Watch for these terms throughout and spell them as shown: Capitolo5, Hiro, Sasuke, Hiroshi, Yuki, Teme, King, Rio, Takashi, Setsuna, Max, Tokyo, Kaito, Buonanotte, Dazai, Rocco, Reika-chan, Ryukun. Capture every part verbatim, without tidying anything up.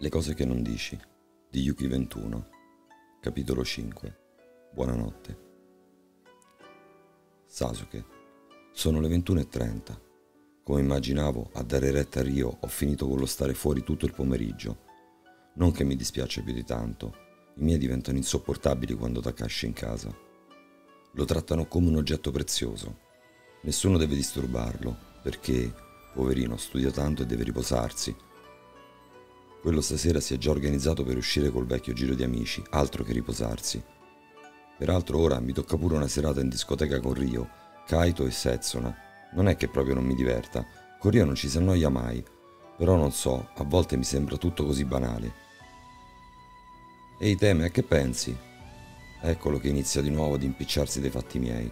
Le cose che non dici, di Yuki ventuno, capitolo cinque, Buonanotte. Sasuke, sono le ventuno e trenta. Come immaginavo, a dare retta a Rio ho finito con lo stare fuori tutto il pomeriggio. Non che mi dispiace più di tanto, i miei diventano insopportabili quando Takashi è in casa. Lo trattano come un oggetto prezioso. Nessuno deve disturbarlo, perché, poverino, studia tanto e deve riposarsi. Quello stasera si è già organizzato per uscire col vecchio giro di amici, altro che riposarsi. Peraltro ora mi tocca pure una serata in discoteca con Rio, Kaito e Setsuna. Non è che proprio non mi diverta, con Rio non ci si annoia mai, però non so, a volte mi sembra tutto così banale. Ehi Teme, a che pensi? Eccolo che inizia di nuovo ad impicciarsi dei fatti miei.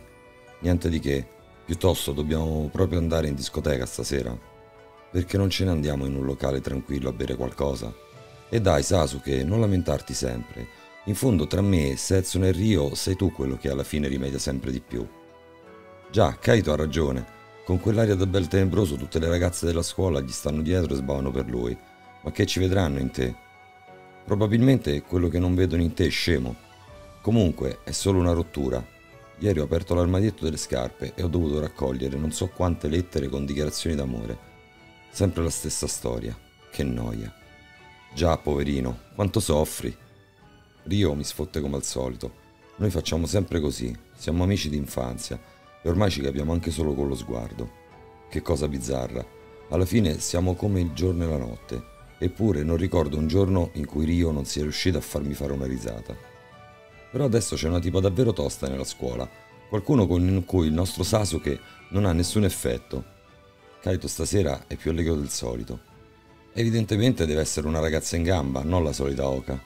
Niente di che, piuttosto dobbiamo proprio andare in discoteca stasera. Perché non ce ne andiamo in un locale tranquillo a bere qualcosa? E dai Sasuke, non lamentarti sempre. In fondo tra me, Setsuna e Rio sei tu quello che alla fine rimedia sempre di più. Già, Kaito ha ragione. Con quell'aria da bel tenebroso tutte le ragazze della scuola gli stanno dietro e sbavano per lui. Ma che ci vedranno in te? Probabilmente quello che non vedono in te è scemo. Comunque, è solo una rottura. Ieri ho aperto l'armadietto delle scarpe e ho dovuto raccogliere non so quante lettere con dichiarazioni d'amore. Sempre la stessa storia, che noia. Già, poverino, quanto soffri. Rio mi sfotte come al solito. Noi facciamo sempre così, siamo amici d'infanzia e ormai ci capiamo anche solo con lo sguardo. Che cosa bizzarra. Alla fine siamo come il giorno e la notte, eppure non ricordo un giorno in cui Rio non sia riuscito a farmi fare una risata. Però adesso c'è una tipa davvero tosta nella scuola, qualcuno con cui il nostro Sasuke non ha nessun effetto. Kaito stasera è più allegro del solito. Evidentemente deve essere una ragazza in gamba, non la solita oca.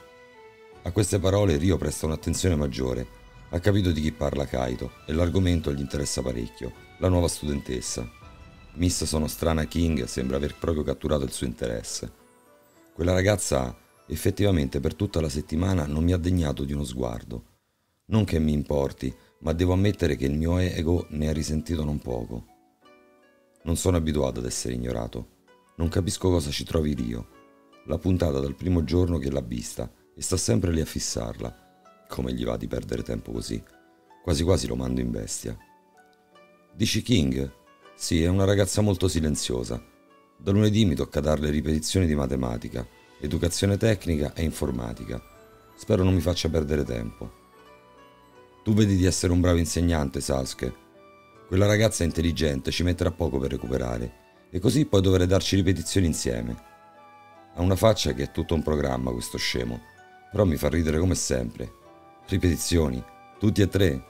A queste parole Rio presta un'attenzione maggiore. Ha capito di chi parla Kaito e l'argomento gli interessa parecchio, la nuova studentessa. Miss Sono Strana King sembra aver proprio catturato il suo interesse. Quella ragazza effettivamente per tutta la settimana non mi ha degnato di uno sguardo. Non che mi importi, ma devo ammettere che il mio ego ne ha risentito non poco. Non sono abituato ad essere ignorato. Non capisco cosa ci trovi Rio. L'ha puntata dal primo giorno che l'ha vista e sta sempre lì a fissarla. Come gli va di perdere tempo così? Quasi quasi lo mando in bestia. Dici King? Sì, è una ragazza molto silenziosa. Da lunedì mi tocca darle ripetizioni di matematica, educazione tecnica e informatica. Spero non mi faccia perdere tempo. Tu vedi di essere un bravo insegnante, Sasuke. Quella ragazza è intelligente, ci metterà poco per recuperare, e così poi dovrei darci ripetizioni insieme. Ha una faccia che è tutto un programma questo scemo, però mi fa ridere come sempre. Ripetizioni, tutti e tre.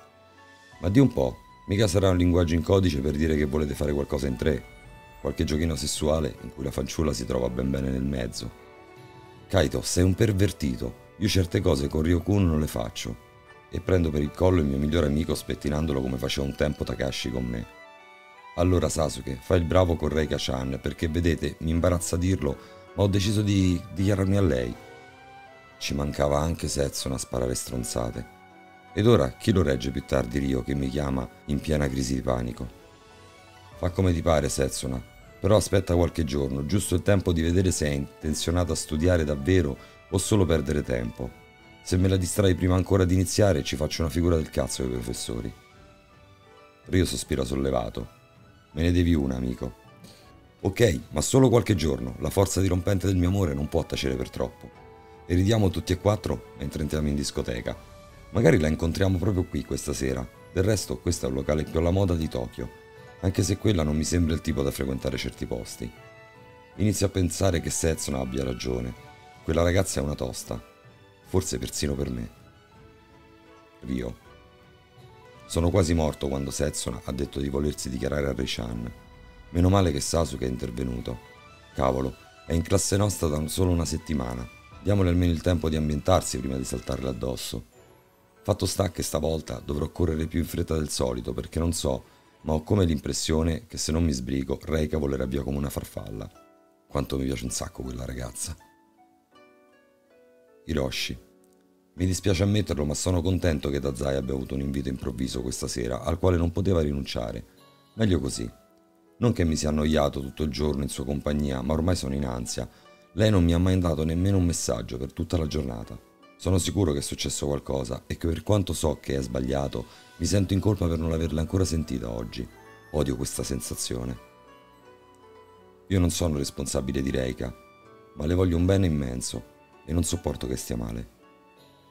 Ma di un po', mica sarà un linguaggio in codice per dire che volete fare qualcosa in tre, qualche giochino sessuale in cui la fanciulla si trova ben bene nel mezzo. Kaito, sei un pervertito, io certe cose con Ryukun non le faccio. E prendo per il collo il mio migliore amico spettinandolo come faceva un tempo Takashi con me. Allora Sasuke, fai il bravo con Reika-chan perché vedete, mi imbarazza dirlo, ma ho deciso di dichiararmi a lei. Ci mancava anche Setsuna a sparare stronzate. Ed ora chi lo regge più tardi Rio che mi chiama in piena crisi di panico? Fa come ti pare Setsuna, però aspetta qualche giorno, giusto il tempo di vedere se è intenzionata a studiare davvero o solo perdere tempo. Se me la distrai prima ancora di iniziare ci faccio una figura del cazzo coi professori. Rio sospira sollevato. Me ne devi una, amico. Ok, ma solo qualche giorno. La forza dirompente del mio amore non può tacere per troppo. E ridiamo tutti e quattro mentre entriamo in discoteca. Magari la incontriamo proprio qui questa sera. Del resto questo è un locale più alla moda di Tokyo, anche se quella non mi sembra il tipo da frequentare certi posti. Inizio a pensare che Setsuna abbia ragione. Quella ragazza è una tosta. Forse persino per me. Rio. Sono quasi morto quando Setsuna ha detto di volersi dichiarare a Ryukun. Meno male che Sasuke è intervenuto. Cavolo, è in classe nostra da solo una settimana. Diamole almeno il tempo di ambientarsi prima di saltarle addosso. Fatto sta che stavolta dovrò correre più in fretta del solito perché non so, ma ho come l'impressione che se non mi sbrigo Reika volerà via come una farfalla. Quanto mi piace un sacco quella ragazza. Hiroshi. Mi dispiace ammetterlo, ma sono contento che Dazai abbia avuto un invito improvviso questa sera, al quale non poteva rinunciare. Meglio così. Non che mi sia annoiato tutto il giorno in sua compagnia, ma ormai sono in ansia. Lei non mi ha mai dato nemmeno un messaggio per tutta la giornata. Sono sicuro che è successo qualcosa e che per quanto so che è sbagliato, mi sento in colpa per non averla ancora sentita oggi. Odio questa sensazione. Io non sono responsabile di Reika, ma le voglio un bene immenso e non sopporto che stia male.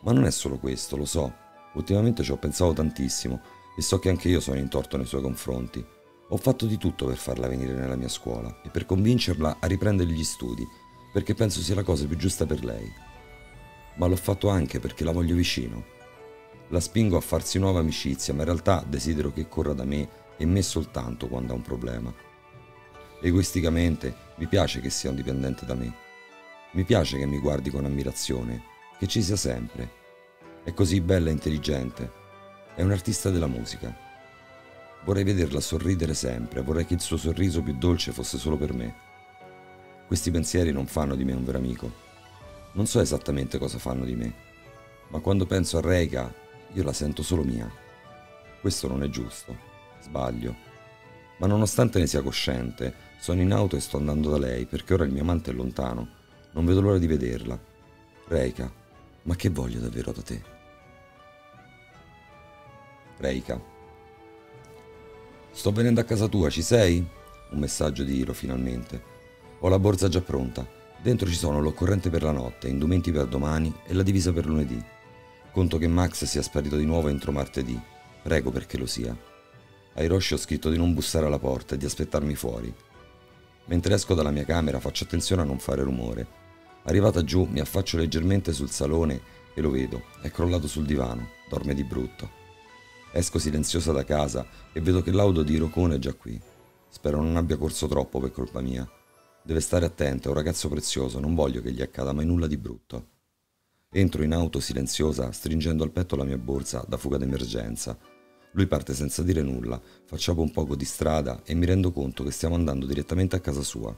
Ma non è solo questo, lo so. Ultimamente ci ho pensato tantissimo e so che anche io sono in torto nei suoi confronti. Ho fatto di tutto per farla venire nella mia scuola e per convincerla a riprendere gli studi, perché penso sia la cosa più giusta per lei. Ma l'ho fatto anche perché la voglio vicino. La spingo a farsi nuova amicizia, ma in realtà desidero che corra da me e me soltanto quando ha un problema. Egoisticamente mi piace che sia un dipendente da me. Mi piace che mi guardi con ammirazione, che ci sia sempre. È così bella e intelligente. È un artista della musica. Vorrei vederla sorridere sempre, vorrei che il suo sorriso più dolce fosse solo per me. Questi pensieri non fanno di me un vero amico. Non so esattamente cosa fanno di me, ma quando penso a Reika, io la sento solo mia. Questo non è giusto. Sbaglio. Ma nonostante ne sia cosciente, sono in auto e sto andando da lei perché ora il mio amante è lontano. Non vedo l'ora di vederla. Reika, ma che voglio davvero da te? Reika. Sto venendo a casa tua, ci sei? Un messaggio di Hiro finalmente. Ho la borsa già pronta. Dentro ci sono l'occorrente per la notte, indumenti per domani e la divisa per lunedì. Conto che Max sia sparito di nuovo entro martedì. Prego perché lo sia. A Hiroshi ho scritto di non bussare alla porta e di aspettarmi fuori. Mentre esco dalla mia camera faccio attenzione a non fare rumore. Arrivata giù mi affaccio leggermente sul salone e lo vedo, è crollato sul divano, dorme di brutto. Esco silenziosa da casa e vedo che l'auto di Rocco è già qui. Spero non abbia corso troppo per colpa mia. Deve stare attento, è un ragazzo prezioso, non voglio che gli accada mai nulla di brutto. Entro in auto silenziosa, stringendo al petto la mia borsa da fuga d'emergenza. Lui parte senza dire nulla, facciamo un poco di strada e mi rendo conto che stiamo andando direttamente a casa sua.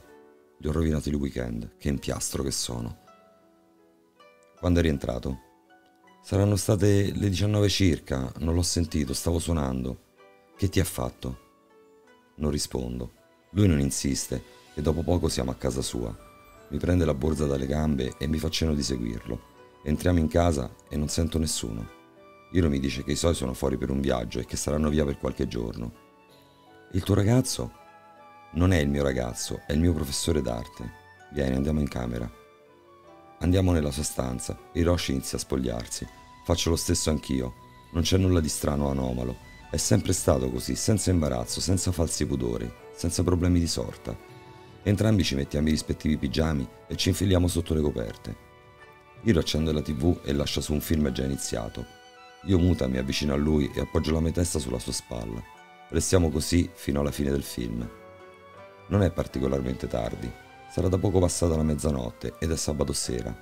Gli ho rovinato il weekend, che impiastro che sono. Quando è rientrato? Saranno state le diciannove circa, non l'ho sentito, stavo suonando. Che ti ha fatto? Non rispondo. Lui non insiste e dopo poco siamo a casa sua. Mi prende la borsa dalle gambe e mi fa cenno di seguirlo. Entriamo in casa e non sento nessuno. Hiro mi dice che i suoi sono fuori per un viaggio e che saranno via per qualche giorno. Il tuo ragazzo? Non è il mio ragazzo, è il mio professore d'arte. Vieni, andiamo in camera. Andiamo nella sua stanza e Hiroshi inizia a spogliarsi. Faccio lo stesso anch'io. Non c'è nulla di strano o anomalo. È sempre stato così, senza imbarazzo, senza falsi pudori, senza problemi di sorta. Entrambi ci mettiamo i rispettivi pigiami e ci infiliamo sotto le coperte. Hiro accende la tivù e lascia su un film già iniziato. Io muta mi avvicino a lui e appoggio la mia testa sulla sua spalla. Restiamo così fino alla fine del film. Non è particolarmente tardi, sarà da poco passata la mezzanotte ed è sabato sera.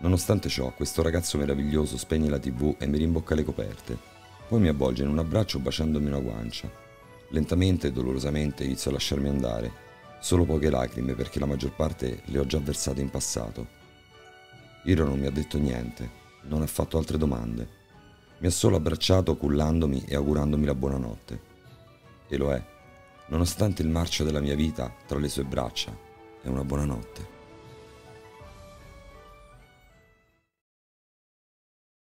Nonostante ciò, questo ragazzo meraviglioso spegne la tivù e mi rimbocca le coperte. Poi mi avvolge in un abbraccio baciandomi una guancia. Lentamente e dolorosamente inizio a lasciarmi andare, solo poche lacrime perché la maggior parte le ho già versate in passato. Hiro non mi ha detto niente. Non ha fatto altre domande. Mi ha solo abbracciato cullandomi e augurandomi la buonanotte. E lo è. Nonostante il marcio della mia vita tra le sue braccia, è una buonanotte.